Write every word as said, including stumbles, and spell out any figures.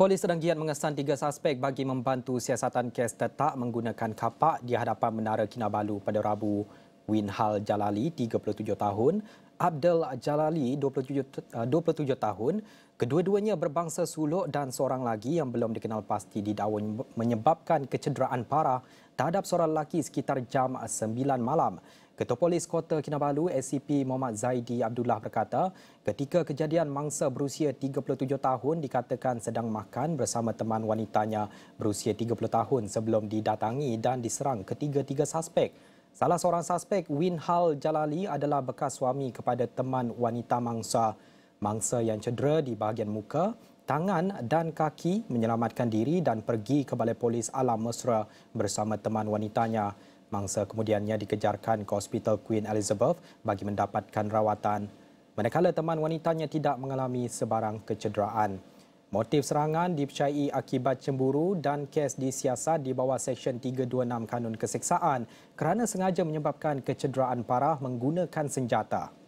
Polis sedang giat mengesan tiga suspek bagi membantu siasatan kes tetap menggunakan kapak di hadapan Menara Kinabalu pada Rabu. Winhal Jalali, tiga puluh tujuh tahun, Abdul Jalali, dua puluh tujuh tahun, kedua-duanya berbangsa suluk dan seorang lagi yang belum dikenal pasti didakwa menyebabkan kecederaan parah terhadap seorang lelaki sekitar jam sembilan malam. Ketua Polis Kota Kinabalu S C P Mohd Zaidi Abdullah berkata, ketika kejadian mangsa berusia tiga puluh tujuh tahun dikatakan sedang makan bersama teman wanitanya berusia tiga puluh tahun sebelum didatangi dan diserang ketiga-tiga suspek. Salah seorang suspek, Winhal Jalali, adalah bekas suami kepada teman wanita mangsa. Mangsa yang cedera di bahagian muka, tangan dan kaki menyelamatkan diri dan pergi ke Balai Polis Alam Mesra bersama teman wanitanya. Mangsa kemudiannya dikejarkan ke Hospital Queen Elizabeth bagi mendapatkan rawatan. Manakala teman wanitanya tidak mengalami sebarang kecederaan. Motif serangan dipercayai akibat cemburu dan kes disiasat di bawah Seksyen tiga dua enam Kanun Keseksaan kerana sengaja menyebabkan kecederaan parah menggunakan senjata.